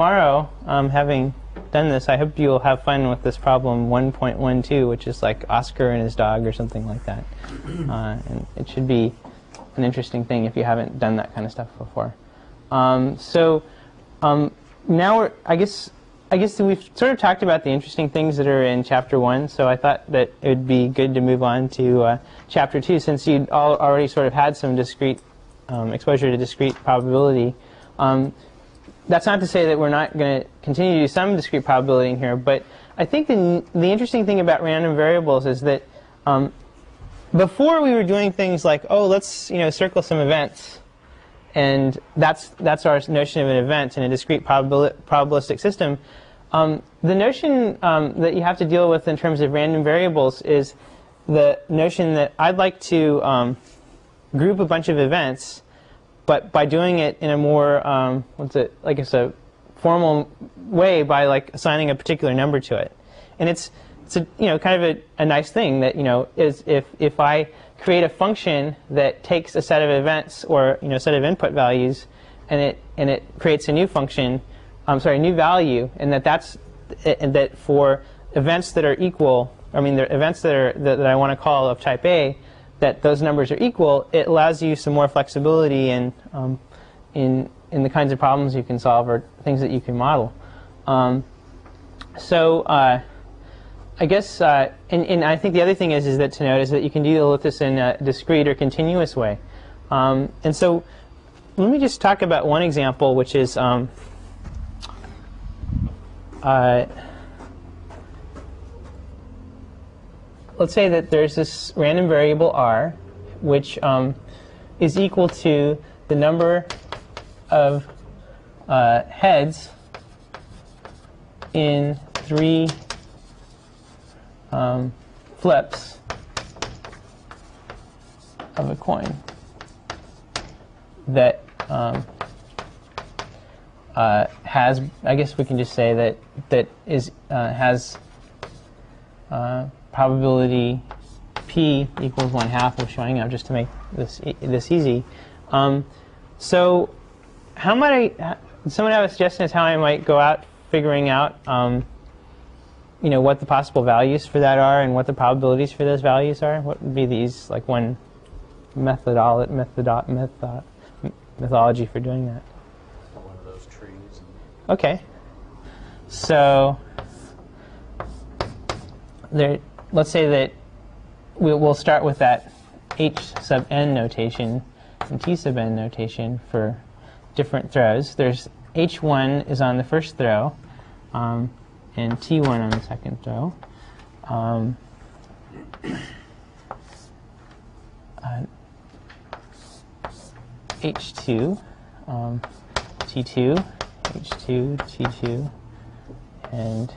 tomorrow, having done this, I hope you'll have fun with this problem 1.12, which is like Oscar and his dog or something like that. And it should be an interesting thing if you haven't done that kind of stuff before. Now we're, I guess we've sort of talked about the interesting things that are in Chapter 1, so I thought that it would be good to move on to Chapter 2, since you'd all already sort of had some discrete exposure to discrete probability. That's not to say that we're not going to continue to do some discrete probability in here, but I think the interesting thing about random variables is that before we were doing things like, oh, let's circle some events, and that's our notion of an event in a discrete probabilistic system. The notion that you have to deal with in terms of random variables is the notion that I'd like to group a bunch of events, but by doing it in a more like formal way by assigning a particular number to it. And it's a, kind of a nice thing that is if I create a function that takes a set of events or a set of input values, and it creates a new function, new value, and that for events that are equal, the events that I want to call of type A, that those numbers are equal, it allows you some more flexibility in the kinds of problems you can solve or things that you can model. I guess, and I think the other thing is that to note is that you can deal with this in a discrete or continuous way. And so let me just talk about one example, which is let's say that there's this random variable r, which is equal to the number of heads in 3 flips of a coin that has, I guess we can just say that is has probability p equals 1/2 of showing up, just to make this easy. So how might someone have a suggestion as how I might go out figuring out what the possible values for that are and what the probabilities for those values are? What would be these one methodology for doing that? One of those trees. Okay. So let's say that we'll start with that h sub n notation and t sub n notation for different throws. There's h1 is on the first throw. And T1 on the second throw. H2, T2, H2, T2, and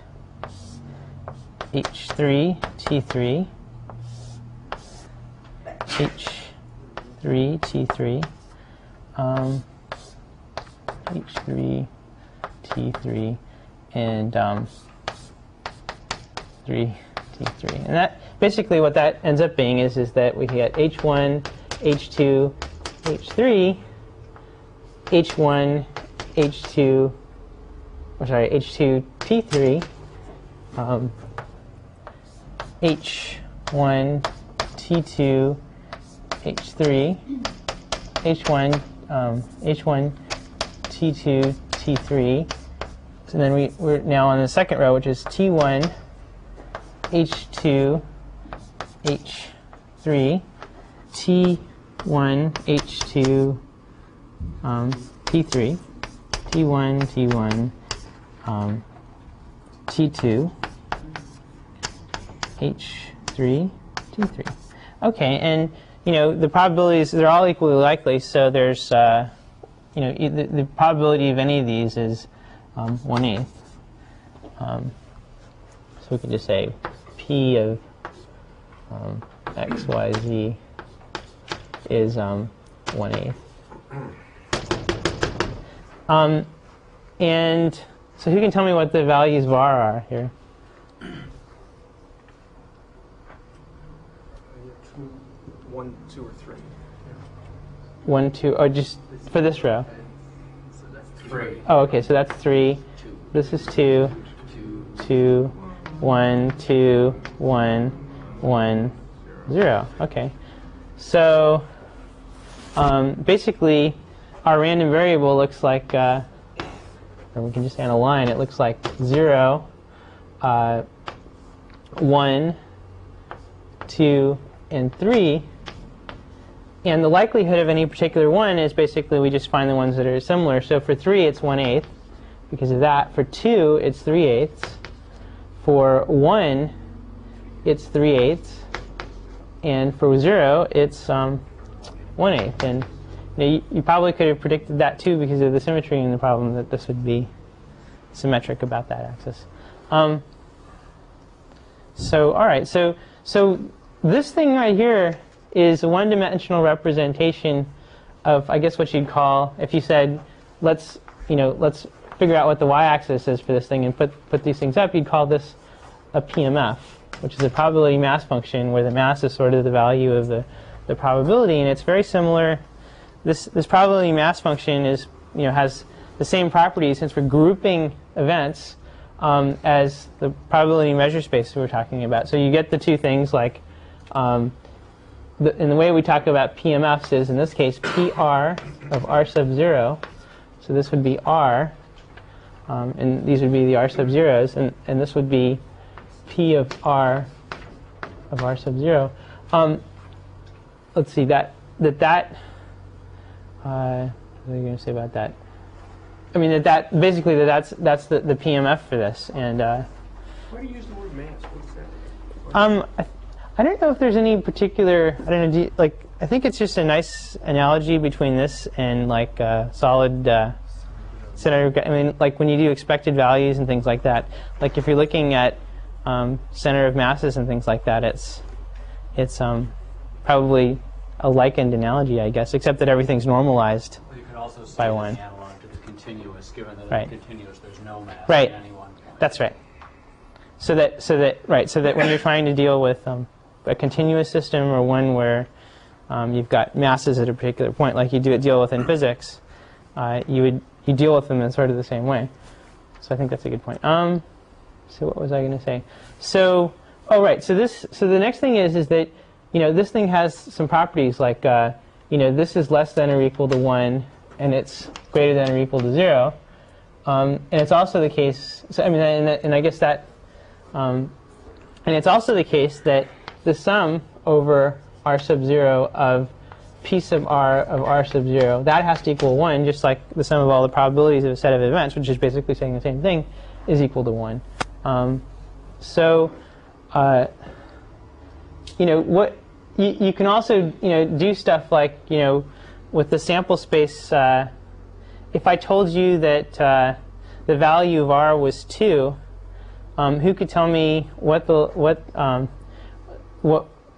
H3, T3, H3, T3, H3, T3, and 3, T3. And that basically what that ends up being is that we get H1, H2, H3, H1, H2, H2, T3, H1, T2, H3, H1, T2, T3. So then we're now on the second row, which is T1, H2, H3, T1, H2, T3, T1, T2, H3, T3. Okay, and the probabilities, they're all equally likely, so there's the probability of any of these is 1/8. So we can just say P of X, Y, Z is 1/8. And so who can tell me what the values of R are here? One, two, or three. Yeah. 1, 2, or just for this row? Oh, okay, so that's 3. This is 2, 2, 1, 2, 1, 1, 0. Okay. So basically, our random variable looks like, or we can just add a line. It looks like 0, 1, 2, and 3. And the likelihood of any particular one is basically we just find the ones that are similar. So for 3, it's 1/8 because of that. For 2, it's 3/8. For 1, it's 3/8. And for 0, it's 1/8. And you probably could have predicted that too because of the symmetry in the problem, that this would be symmetric about that axis. All right. So this thing right here is a one-dimensional representation of, I guess, what you'd call, if you said, let's figure out what the y-axis is for this thing and put these things up, you'd call this a PMF, which is a probability mass function where the mass is sort of the value of the probability, and it's very similar. This probability mass function is, has the same properties since we're grouping events as the probability measure space we were talking about. So you get the two things like. And the way we talk about PMFs is, in this case, PR of R sub 0. So this would be R, and these would be the R sub 0s, and this would be P of R sub 0. Let's see, what are you going to say about that? I mean, that's the PMF for this. And why do you use the word mass? What is that? I don't know if there's any particular. I think it's just a nice analogy between this and solid. Center. I mean, when you do expected values and things like that. Like if you're looking at center of masses and things like that, it's probably a likened analogy, I guess, except that everything's normalized by 1. Well, you could also say it's analog to the continuous, given that right. In continuous there's no mass at any one point. That's right. So that when you're trying to deal with a continuous system, or one where you've got masses at a particular point, like you deal with in physics, you deal with them in sort of the same way. So I think that's a good point. So what was I going to say? So the next thing is that this thing has some properties like this is less than or equal to 1, and it's greater than or equal to 0, and it's also the case. So I mean, and I guess that, and it's also the case that the sum over R sub 0 of P sub R of R sub 0, that has to equal 1, just like the sum of all the probabilities of a set of events, which is basically saying the same thing, is equal to 1. You can also do stuff like, with the sample space, if I told you that the value of R was 2, who could tell me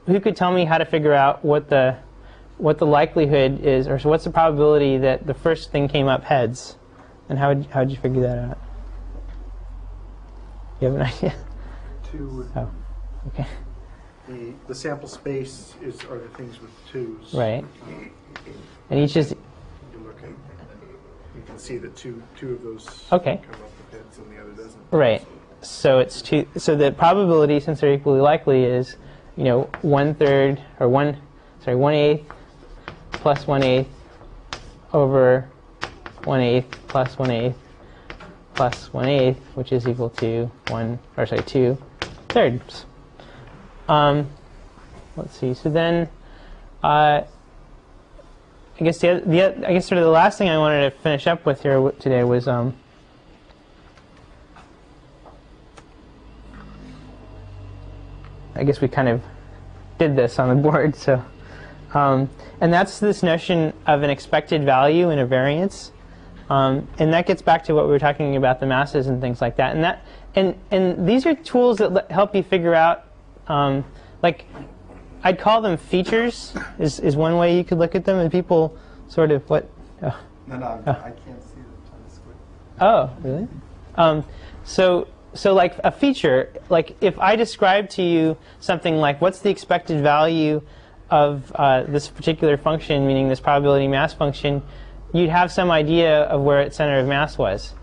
who could tell me how to figure out what the likelihood is, or so what's the probability that the first thing came up heads, and how would you figure that out? You have an idea? 2. Oh, okay. The sample space are the things with 2s. Right. And each is. You can see that two of those. Okay. Come up with heads, and the other doesn't. Right. So it's 2. So the probability, since they're equally likely, is 1/3 or 1/8 plus 1/8 over 1/8 plus 1/8 plus 1/8, which is equal to 2/3. Let's see. So then, I guess sort of the last thing I wanted to finish up with here today was. I guess we kind of did this on the board, so. And that's this notion of an expected value in a variance. And that gets back to what we were talking about, the masses and things like that. And these are tools that help you figure out, I'd call them features, is one way you could look at them. And people sort of, what? Oh. No, I can't see the telescope. Oh, really? So like a feature, like if I describe to you something like what's the expected value of this particular function, meaning this probability mass function, you'd have some idea of where its center of mass was.